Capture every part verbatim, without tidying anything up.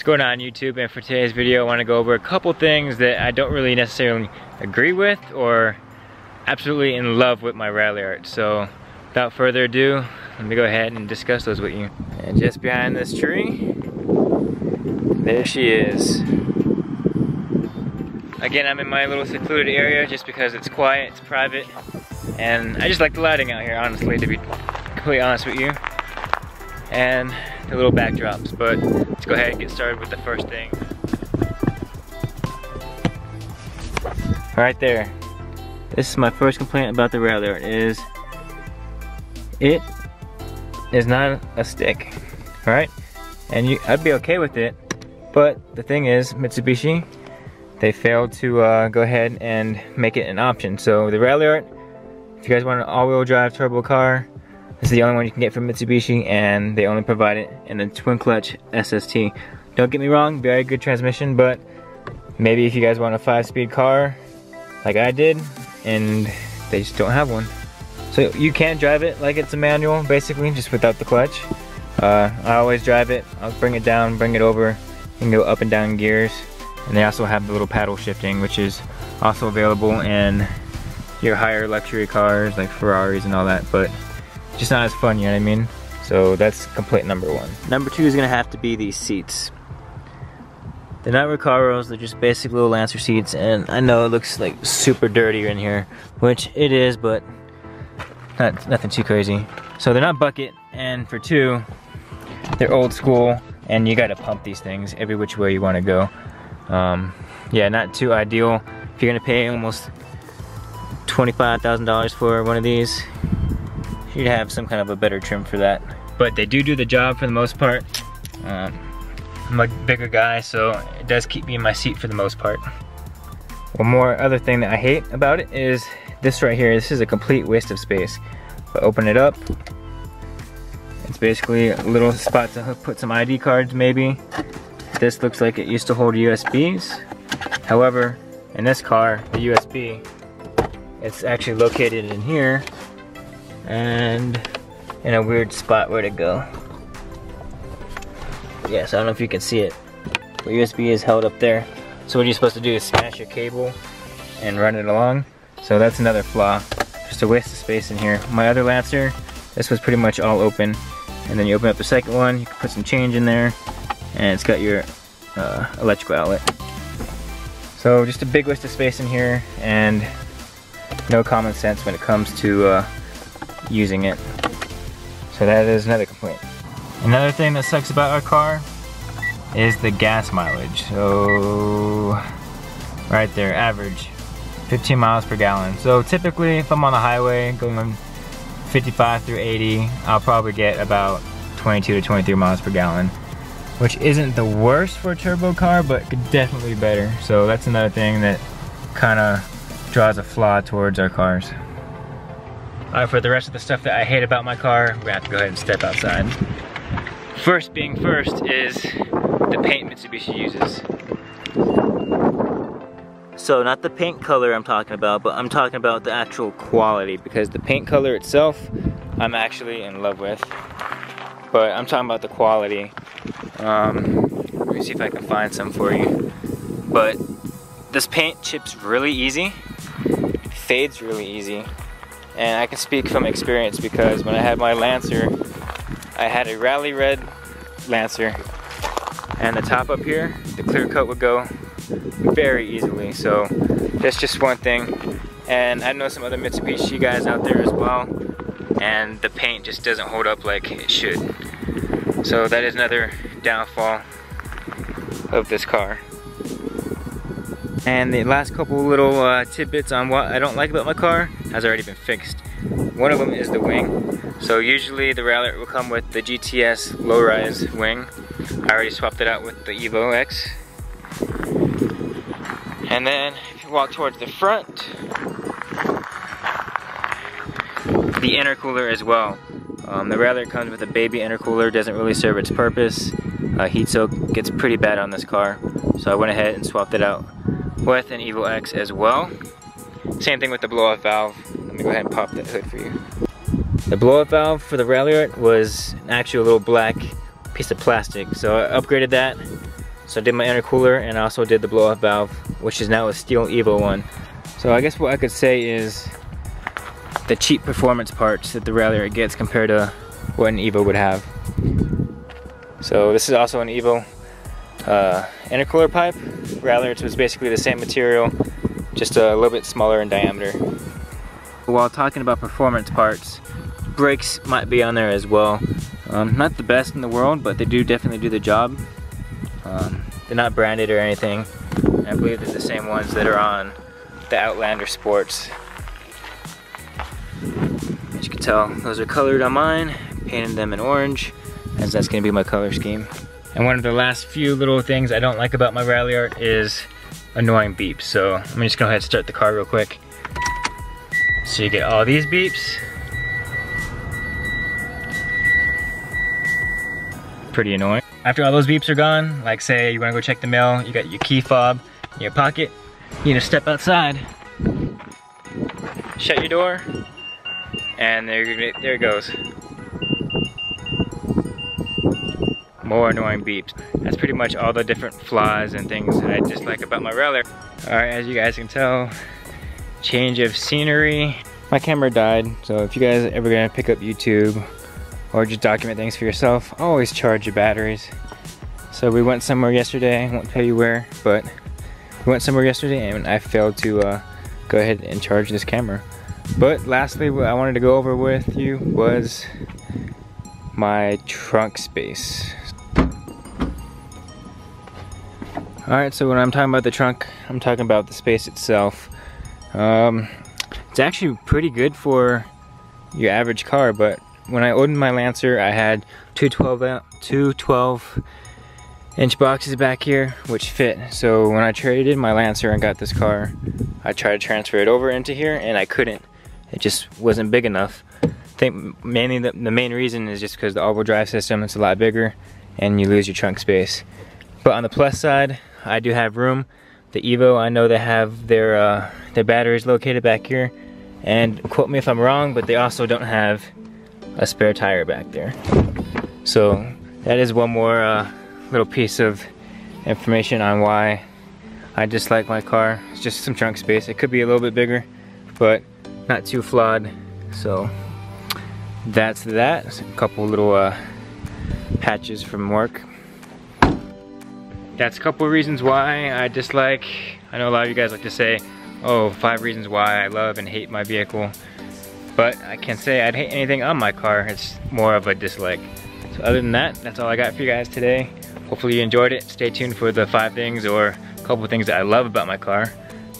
What's going on YouTube? And for today's video I want to go over a couple things that I don't really necessarily agree with or absolutely in love with my Ralliart. So without further ado, let me go ahead and discuss those with you. And just behind this tree, there she is. Again, I'm in my little secluded area just because it's quiet, it's private, and I just like the lighting out here, honestly, to be completely honest with you. And the little backdrops, but let's go ahead and get started with the first thing. Right there. This is my first complaint about the Ralliart is it is not a stick, all right? And you, I'd be okay with it, but the thing is, Mitsubishi, they failed to uh, go ahead and make it an option. So the Ralliart, if you guys want an all-wheel drive turbo car, this is the only one you can get from Mitsubishi, and they only provide it in a twin clutch S S T. Don't get me wrong, very good transmission, but maybe if you guys want a five-speed car like I did, and they just don't have one. So you can drive it like it's a manual, basically, just without the clutch. Uh, I always drive it, I'll bring it down, bring it over, you can go up and down gears. And they also have the little paddle shifting, which is also available in your higher luxury cars like Ferraris and all that, but just not as fun, you know what I mean? So that's complaint number one. Number two is gonna have to be these seats. They're not Recaros, they're just basic little Lancer seats, and I know it looks like super dirty in here, which it is, but not, nothing too crazy. So they're not bucket, and for two, they're old school, and you gotta pump these things every which way you wanna go. Um, yeah, not too ideal. If you're gonna pay almost twenty-five thousand dollars for one of these, you'd have some kind of a better trim for that. But they do do the job for the most part. Um, I'm a bigger guy, so it does keep me in my seat for the most part. One more other thing that I hate about it is this right here. This is a complete waste of space. If I open it up, it's basically a little spot to put some I D cards maybe. This looks like it used to hold U S Bs. However, in this car, the U S B, it's actually located in here and in a weird spot where to go. Yes, I don't know if you can see it, but U S B is held up there. So what you're supposed to do is smash your cable and run it along. So that's another flaw. Just a waste of space in here. My other Lancer, this was pretty much all open. And then you open up the second one, you can put some change in there, and it's got your uh, electrical outlet. So just a big waste of space in here and no common sense when it comes to uh, using it. So that is another complaint. Another thing that sucks about our car is the gas mileage. So right there, average fifteen miles per gallon. So typically if I'm on the highway going fifty-five through eighty, I'll probably get about twenty-two to twenty-three miles per gallon, which isn't the worst for a turbo car, but could definitely be better. So that's another thing that kind of draws a flaw towards our cars. All right, for the rest of the stuff that I hate about my car, we're gonna have to go ahead and step outside. First being first is the paint Mitsubishi uses. So not the paint color I'm talking about, but I'm talking about the actual quality, because the paint color itself, I'm actually in love with. But I'm talking about the quality. Um, let me see if I can find some for you. But this paint chips really easy, fades really easy, and I can speak from experience because when I had my Lancer, I had a rally red Lancer, and the top up here, the clear coat would go very easily. So that's just one thing, and I know some other Mitsubishi guys out there as well, and the paint just doesn't hold up like it should. So that is another downfall of this car. And the last couple little uh, tidbits on what I don't like about my car has already been fixed. One of them is the wing. So usually the Ralliart will come with the G T S low-rise wing. I already swapped it out with the Evo X. And then if you walk towards the front, the intercooler as well. Um, the Ralliart comes with a baby intercooler, doesn't really serve its purpose. Uh, heat soak gets pretty bad on this car, so I went ahead and swapped it out with an Evo X as well. Same thing with the blow-off valve. Let me go ahead and pop that hood for you. The blow-off valve for the Ralliart was an actual little black piece of plastic, so I upgraded that So I did my intercooler and I also did the blow off valve, which is now a steel Evo one. So I guess what I could say is the cheap performance parts that the Ralliart gets compared to what an Evo would have. So this is also an Evo uh, intercooler pipe. Ralliart's was basically the same material, just a little bit smaller in diameter. While talking about performance parts, brakes might be on there as well. Um, not the best in the world, but they do definitely do the job. Um, they're not branded or anything. And I believe they're the same ones that are on the Outlander Sports. As you can tell, those are colored on mine. Painted them in orange, as that's going to be my color scheme. And one of the last few little things I don't like about my Ralliart is annoying beeps. So I'm just going to go ahead and start the car real quick. So you get all these beeps. Pretty annoying. After all those beeps are gone, like say you want to go check the mail, you got your key fob in your pocket, you just step outside, shut your door, and there, there it goes. More annoying beeps. That's pretty much all the different flaws and things that I dislike about my Ralliart. Alright, as you guys can tell, change of scenery. My camera died, so if you guys are ever going to pick up YouTube, or just document things for yourself, always charge your batteries. So we went somewhere yesterday, I won't tell you where, but we went somewhere yesterday and I failed to uh, go ahead and charge this camera. But lastly, what I wanted to go over with you was my trunk space. Alright, so when I'm talking about the trunk, I'm talking about the space itself. Um, it's actually pretty good for your average car, but when I owned my Lancer, I had two twelve inch boxes back here, which fit. So when I traded my Lancer and got this car, I tried to transfer it over into here, and I couldn't. It just wasn't big enough. I think mainly the, the main reason is just because the all-wheel drive system is a lot bigger, and you lose your trunk space. But on the plus side, I do have room. The Evo, I know they have their uh, their batteries located back here, and quote me if I'm wrong, but they also don't have a spare tire back there. So that is one more uh, little piece of information on why I dislike my car. It's just some trunk space. It could be a little bit bigger, but not too flawed. So that's that. It's a couple little uh, patches from work. That's a couple of reasons why I dislike. I know a lot of you guys like to say, oh, five reasons why I love and hate my vehicle. But I can't say I'd hate anything on my car, it's more of a dislike. So other than that, that's all I got for you guys today. Hopefully you enjoyed it. Stay tuned for the five things or a couple things that I love about my car,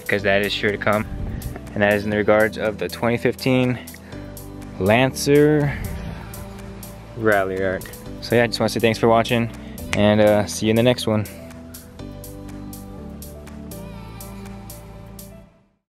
because that is sure to come. And that is in the regards of the twenty fifteen Lancer Ralliart. So yeah, I just want to say thanks for watching, and uh, see you in the next one.